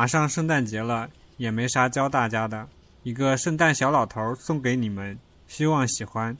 马上圣诞节了，也没啥教大家的，一个圣诞小老头送给你们，希望喜欢。